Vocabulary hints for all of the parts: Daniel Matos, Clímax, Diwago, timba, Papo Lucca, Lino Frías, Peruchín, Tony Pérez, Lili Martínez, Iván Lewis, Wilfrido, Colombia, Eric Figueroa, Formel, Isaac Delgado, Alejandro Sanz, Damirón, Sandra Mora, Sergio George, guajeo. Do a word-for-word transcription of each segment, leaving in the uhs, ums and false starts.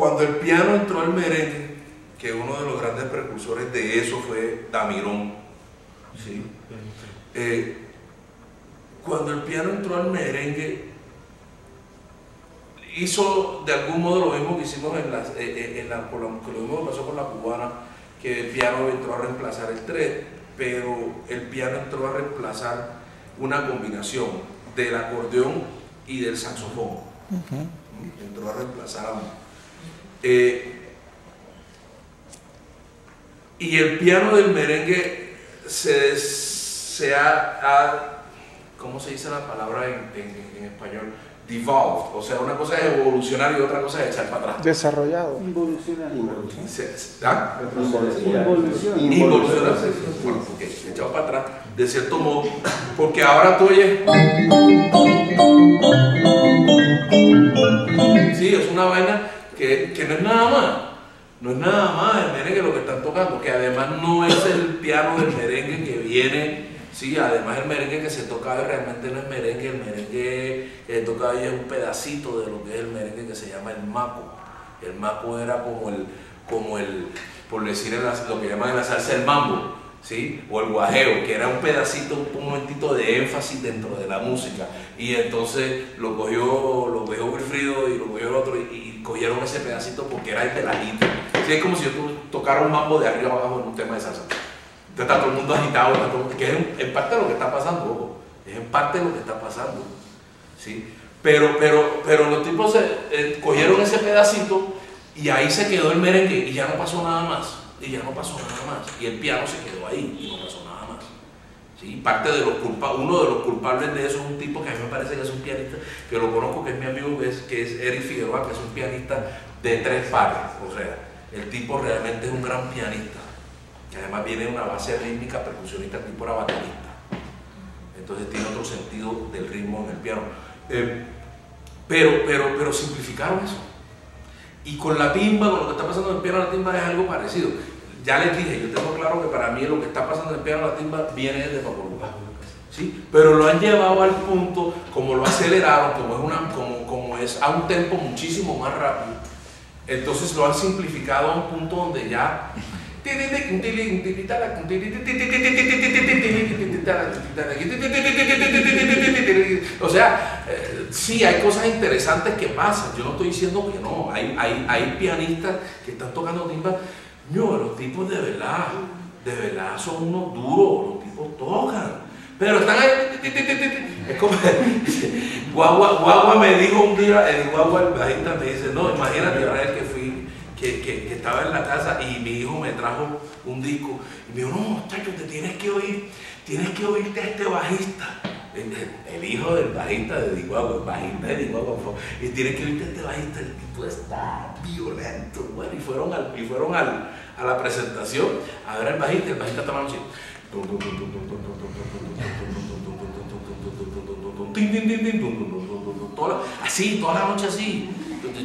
Cuando el piano entró al merengue, que uno de los grandes precursores de eso fue Damirón, ¿sí? Eh, cuando el piano entró al merengue, hizo de algún modo lo mismo que hicimos en las, eh, en la, con lo, lo mismo que pasó con la cubana, que el piano entró a reemplazar el tres, pero el piano entró a reemplazar una combinación del acordeón y del saxofón. Uh-huh. Entró a reemplazar a uno. Eh, y el piano del merengue se, se ha, ha, ¿cómo se dice la palabra en, en, en español? Devolved, o sea, una cosa es evolucionar y otra cosa es echar para atrás. Desarrollado. Involucionar. ¿Ah? Involucionar. Bueno, porque echado para atrás, de cierto modo, porque ahora tú oyes. Sí, es una vaina que, que no es nada más. No es nada más el merengue lo que están tocando, que además no es el piano del merengue que viene. Sí, además el merengue que se toca hoy realmente no es merengue, el merengue que se toca hoy es un pedacito de lo que es el merengue que se llama el maco. El maco era como el, como el por decir en la, lo que llaman en la salsa el mambo, ¿sí? O el guajeo, que era un pedacito, un momentito de énfasis dentro de la música. Y entonces lo cogió, lo cogió Wilfrido y lo cogió el otro y, y cogieron ese pedacito porque era el peladito. Sí, es como si yo tocara un mambo de arriba abajo en un tema de salsa. Está todo el mundo agitado, está todo, que es en parte lo que está pasando, ojo, es en parte lo que está pasando, ¿sí? Pero, pero, pero los tipos se, eh, cogieron ese pedacito y ahí se quedó el merengue y ya no pasó nada más, y ya no pasó nada más, y el piano se quedó ahí y no pasó nada más, ¿sí? Parte de los culpables, uno de los culpables de eso es un tipo que a mí me parece que es un pianista, que lo conozco, que es mi amigo, que es, que es Eric Figueroa, que es un pianista de tres pares, o sea, el tipo realmente es un gran pianista. Que además viene de una base rítmica, percusionista, tipo era baterista. Entonces tiene otro sentido del ritmo en el piano. Eh, pero, pero, pero simplificaron eso. Y con la timba, con lo que está pasando en el piano, la timba es algo parecido. Ya les dije, yo tengo claro que para mí lo que está pasando en el piano, la timba, viene de Papo Lucca, ¿sí? Pero lo han llevado al punto, como lo aceleraron, como es, una, como, como es a un tempo muchísimo más rápido. Entonces lo han simplificado a un punto donde ya... O sea, eh, sí hay cosas interesantes que pasan. Yo no estoy diciendo que no. Hay, hay, hay pianistas que están tocando timba. No, los tipos de verdad, de verdad son unos duros. Los tipos tocan. Pero están ahí. Es como Guagua, Guagua me dijo un día, el Guagua, el bajista me dice, no, imagínate ahora el que fui. Que, que, que estaba en la casa y mi hijo me trajo un disco y me dijo, no muchachos, te tienes que oír, tienes que oírte a este bajista, el, el, el hijo del bajista de Diwago, el bajista de Diwago, y tienes que oírte a este bajista, el tipo está violento, bueno, y fueron, al, y fueron al, a la presentación a ver al bajista, el bajista estaba así. Toda, así, toda la noche así.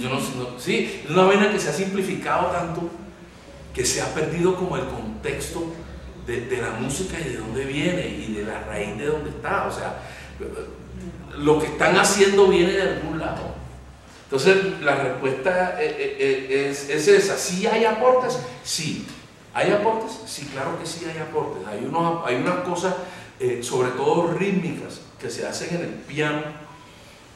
Yo no, no, sí, es una vaina que se ha simplificado tanto que se ha perdido como el contexto de, de la música y de dónde viene y de la raíz de dónde está. O sea, lo que están haciendo viene de algún lado. Entonces la respuesta es, es, es esa. ¿Sí hay aportes? Sí. ¿Hay aportes? Sí, claro que sí hay aportes. Hay, unos, hay unas cosas, eh, sobre todo rítmicas, que se hacen en el piano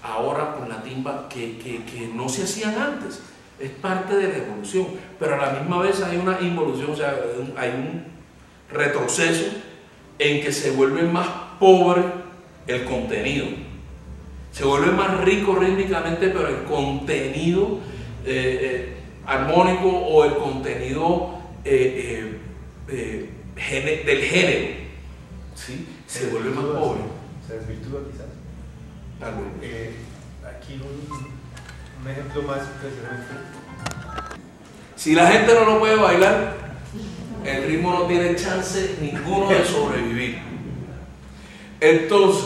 ahora con la timba que, que, que no se hacían antes. Es parte de la evolución, pero a la misma vez hay una involución, o sea, hay un retroceso en que se vuelve más pobre el contenido, se vuelve más rico rítmicamente, pero el contenido eh, eh, armónico o el contenido eh, eh, eh, gene, del género, ¿sí? Se, se vuelve más pobre, se desvirtúa quizás. Eh, aquí un, un ejemplo más impresionante. Si la gente no lo puede bailar, el ritmo no tiene chance ninguno de sobrevivir. Entonces,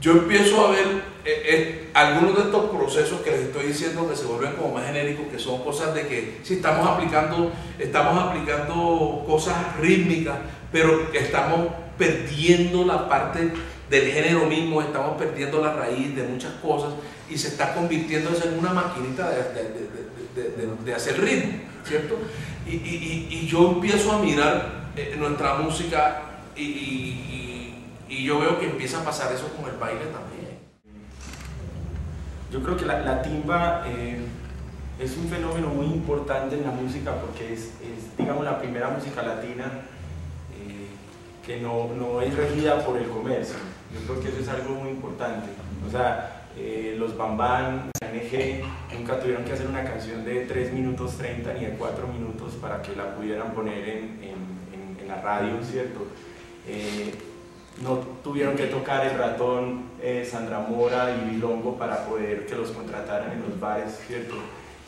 yo empiezo a ver eh, eh, algunos de estos procesos que les estoy diciendo que se vuelven como más genéricos, que son cosas de que si estamos aplicando, estamos aplicando cosas rítmicas, pero estamos perdiendo la parte del género mismo, estamos perdiendo la raíz de muchas cosas y se está convirtiendo en una maquinita de, de, de, de, de, de hacer ritmo, ¿cierto? Y, y, y yo empiezo a mirar eh, nuestra música y, y, y, y yo veo que empieza a pasar eso con el baile también. Yo creo que la, la timba eh, es un fenómeno muy importante en la música porque es, es digamos, la primera música latina eh, que no, no es regida por el comercio. Yo creo que eso es algo muy importante. O sea, Eh, los Bambán, M G nunca tuvieron que hacer una canción de tres minutos treinta ni de cuatro minutos para que la pudieran poner en, en, en, en la radio, ¿cierto? Eh, no tuvieron que tocar el ratón eh, Sandra Mora y Bilongo para poder que los contrataran en los bares, ¿cierto?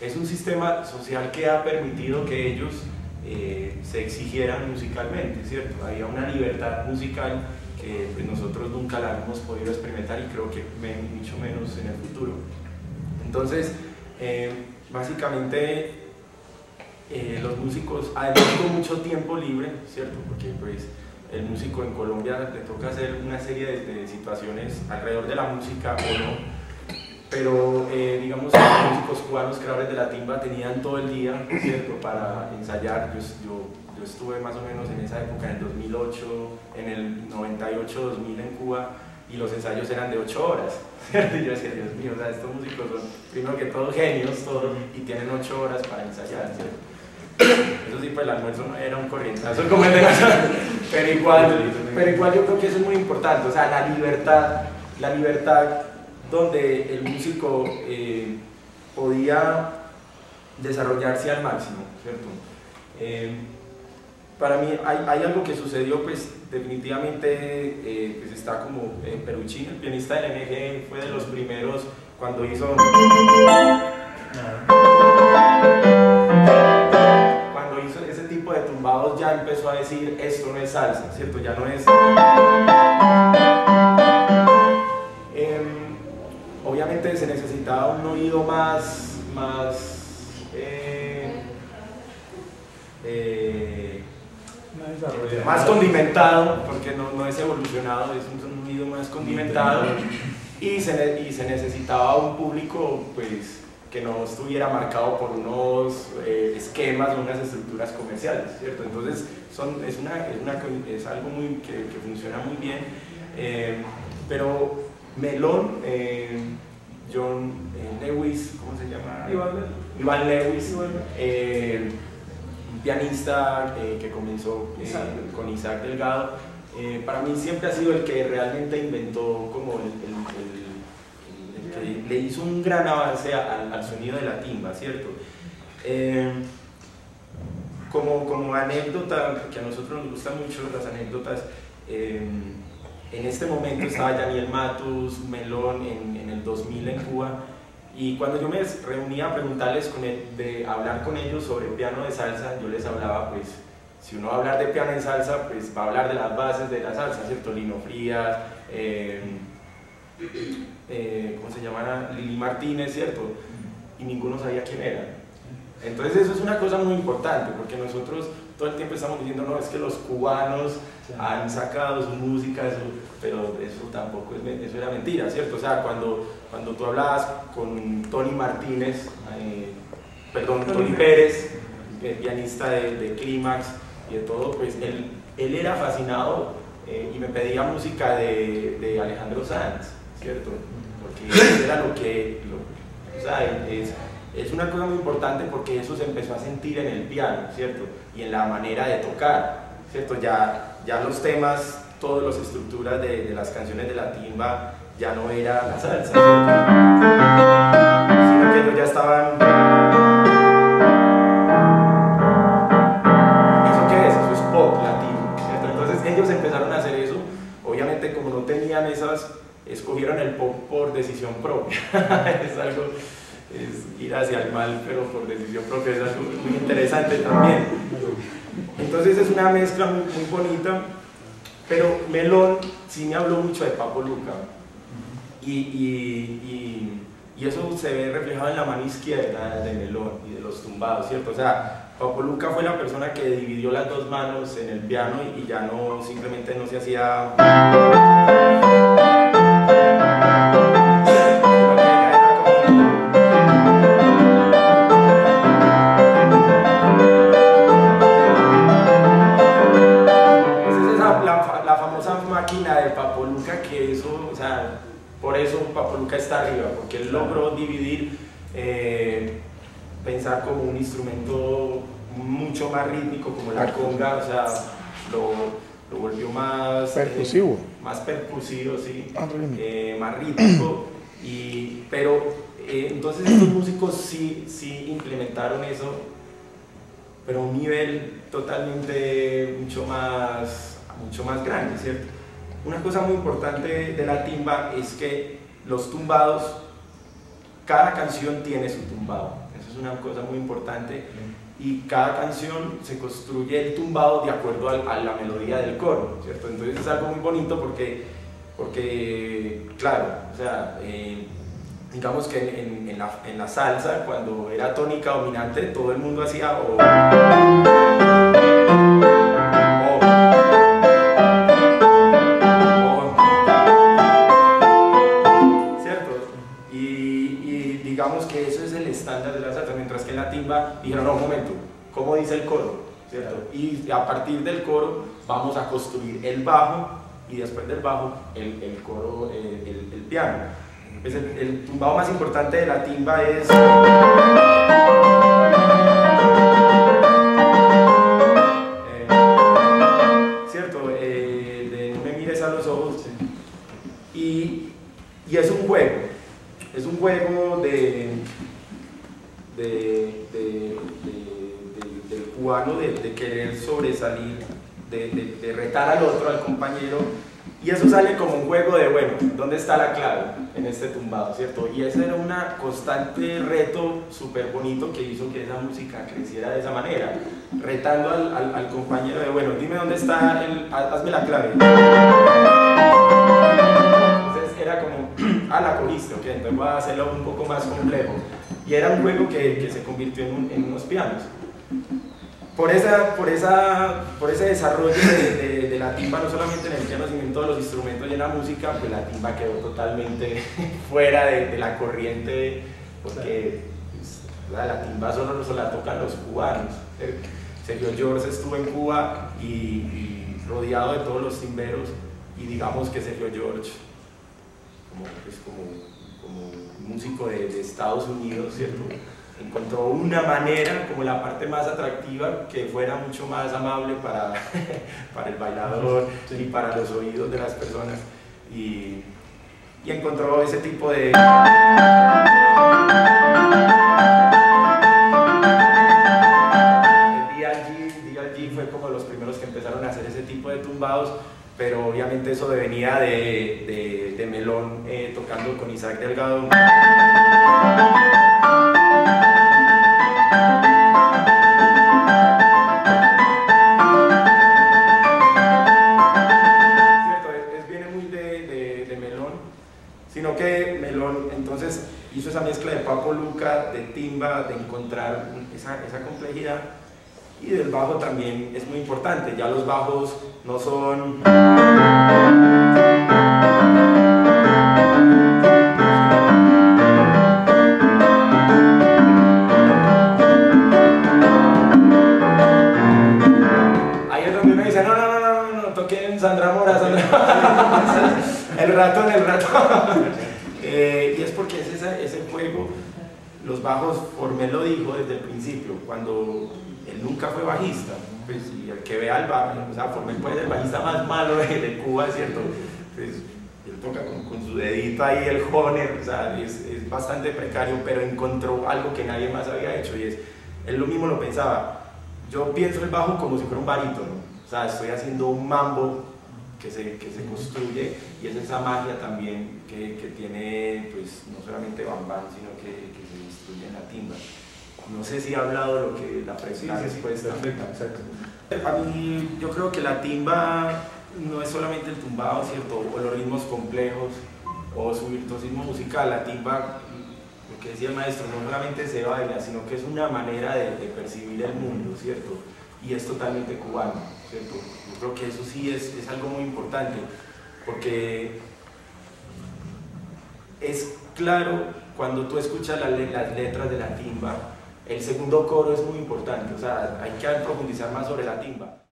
Es un sistema social que ha permitido que ellos eh, se exigieran musicalmente, ¿cierto? Había una libertad musical que eh, pues nosotros nunca la hemos podido experimentar y creo que men, mucho menos en el futuro. Entonces, eh, básicamente eh, los músicos, además con mucho tiempo libre, ¿cierto? Porque pues el músico en Colombia le toca hacer una serie de, de situaciones alrededor de la música o no, pero eh, digamos que los músicos cubanos, creadores de la timba, tenían todo el día, ¿cierto? Para ensayar. Yo, yo, Yo estuve más o menos en esa época, en el dos mil ocho, en el noventa y ocho, dos mil en Cuba, y los ensayos eran de ocho horas. Y yo decía, Dios mío, o sea, estos músicos son, primero que todo, genios, todos, y tienen ocho horas para ensayar, ¿cierto? Eso sí, pues el almuerzo no era un corrientazo como el de nosotros, pero igual, pero igual yo creo que eso es muy importante, o sea, la libertad, la libertad donde el músico eh, podía desarrollarse al máximo, ¿cierto? Eh, Para mí hay, hay algo que sucedió, pues definitivamente eh, pues está como eh, Peruchín, el pianista del M G, fue de los primeros cuando hizo cuando hizo ese tipo de tumbados, ya empezó a decir esto no es salsa, ¿cierto? Ya no es eh, obviamente se necesitaba un oído más más eh, eh, más condimentado, porque no, no es evolucionado, es un sonido más condimentado y se, y se necesitaba un público pues, que no estuviera marcado por unos eh, esquemas o unas estructuras comerciales, ¿cierto? Entonces son, es, una, es, una, es algo muy, que, que funciona muy bien, eh, pero Melón, eh, John eh, Lewis, ¿cómo se llama? Iván Lewis, eh, pianista eh, que comenzó eh, Isaac. con Isaac Delgado, eh, para mí siempre ha sido el que realmente inventó, como el, el, el, el, el que le hizo un gran avance al, al sonido de la timba, ¿cierto? Eh, como, como anécdota, que a nosotros nos gustan mucho las anécdotas, eh, en este momento estaba Daniel Matos, Melón, en, en el dos mil en Cuba, y cuando yo me reunía a preguntarles, con el, de hablar con ellos sobre piano de salsa, yo les hablaba, pues, si uno va a hablar de piano en salsa, pues va a hablar de las bases de la salsa, ¿cierto? Lino Frías, eh, eh, ¿cómo se llama? Lili Martínez, ¿cierto? Y ninguno sabía quién era. Entonces eso es una cosa muy importante, porque nosotros todo el tiempo estamos diciendo, no, es que los cubanos han sacado su música, eso, pero eso tampoco es, eso era mentira, ¿cierto? O sea, cuando, cuando tú hablabas con Tony Martínez, eh, perdón, Tony Pérez, el pianista de, de Clímax y de todo, pues él, él era fascinado eh, y me pedía música de, de Alejandro Sanz, ¿cierto? Porque era lo que, lo, o sea, es... Es una cosa muy importante porque eso se empezó a sentir en el piano, ¿cierto? Y en la manera de tocar, ¿cierto? Ya, ya los temas, todas las estructuras de, de las canciones de la timba ya no era la salsa, ¿cierto? Sino que ellos ya estaban... ¿Eso qué es? Eso es pop latino, ¿cierto? Entonces ellos empezaron a hacer eso, obviamente como no tenían esas, escogieron el pop por decisión propia, es algo... es ir hacia el mal, pero por decisión propia, es algo muy interesante también. Entonces es una mezcla muy, muy bonita, pero Melón sí me habló mucho de Papo Lucca y, y, y, y eso se ve reflejado en la mano izquierda de Melón y de los tumbados, ¿cierto? O sea, Papo Lucca fue la persona que dividió las dos manos en el piano y ya no, simplemente no se hacía... sea, por eso Papo Lucca está arriba, porque él logró dividir, eh, pensar como un instrumento mucho más rítmico, como la conga, o sea, lo, lo volvió más percusivo, eh, más percusivo, sí, eh, más rítmico, y, pero eh, entonces estos músicos sí, sí implementaron eso, pero a un nivel totalmente mucho más, mucho más grande, ¿cierto? Una cosa muy importante de la timba es que los tumbados, cada canción tiene su tumbado, eso es una cosa muy importante, y cada canción se construye el tumbado de acuerdo a la melodía del coro, ¿cierto? Entonces es algo muy bonito porque, porque claro, o sea, eh, digamos que en, en, la, en la salsa, cuando era tónica dominante, todo el mundo hacía o, o, o, ¿cierto? Y, y digamos que eso es el estándar de la salsa, mientras que en la timba dijeron, no, un momento, ¿cómo dice el coro? ¿Cierto? Y a partir del coro vamos a construir el bajo y después del bajo el, el coro, el, el, el piano. Pues el, el tumbado más importante de la timba es... Eh, ¿Cierto? Eh, de, no me mires a los ojos. Y, y es un juego. Es un juego de... de, de, de, de del cubano, de, de querer sobresalir, de, de, de retar al otro, al compañero. Y eso sale como un juego de, bueno, ¿dónde está la clave en este tumbado, cierto? Y ese era un constante reto súper bonito que hizo que esa música creciera de esa manera, retando al, al, al compañero de, bueno, dime dónde está, el, hazme la clave. Entonces era como, ah, la coriste, ok, entonces voy a hacerlo un poco más complejo. Y era un juego que, que se convirtió en, un, en unos pianos. Por, esa, por, esa, por ese desarrollo de, de, de la timba, no solamente en el piano, sino en todos los instrumentos y en la música, pues la timba quedó totalmente fuera de, de la corriente, porque pues, la, la timba solo, solo la tocan los cubanos. Sergio George estuvo en Cuba y, y rodeado de todos los timberos, y digamos que Sergio George, como, pues, como, como un músico de, de Estados Unidos, ¿cierto?, encontró una manera, como la parte más atractiva, que fuera mucho más amable para, para el bailador, sí, y para los oídos de las personas, y, y encontró ese tipo de... D L G, D L G fue como los primeros que empezaron a hacer ese tipo de tumbados, pero obviamente eso venía de, de, de Melón, eh, tocando con Isaac Delgado. Hizo esa mezcla de Papo Lucca, de timba, de encontrar esa, esa complejidad, y del bajo también es muy importante. Ya los bajos no son, ahí es donde uno dice, no, no, no, no, no, no toquen Sandra Mora, Sandra Mora. El ratón, el ratón. Eh, y es porque es ese, ese juego, los bajos, Formel lo dijo desde el principio, cuando él nunca fue bajista, pues, y el que vea el bajo, o sea, Formel puede ser el bajista más malo de, de Cuba, ¿cierto? Pues, él toca con, con su dedito ahí el joner, o sea, es, es bastante precario, pero encontró algo que nadie más había hecho, y es, él lo mismo lo pensaba, yo pienso el bajo como si fuera un barítono, o sea, estoy haciendo un mambo que se, que se construye, y es esa magia también Que, que tiene, pues, no solamente bambán, sino que, que se distribuye en la timba. No sé si ha hablado lo que la pregunta es, puede ser. A mí, yo creo que la timba no es solamente el tumbado, ¿cierto?, o los ritmos complejos, o su virtuosismo musical. La timba, lo que decía el maestro, no solamente se baila, sino que es una manera de, de percibir el mundo, ¿cierto? Y es totalmente cubano, ¿cierto? Yo creo que eso sí es, es algo muy importante, porque... es claro, cuando tú escuchas la, las letras de la timba, el segundo coro es muy importante, o sea, hay que profundizar más sobre la timba.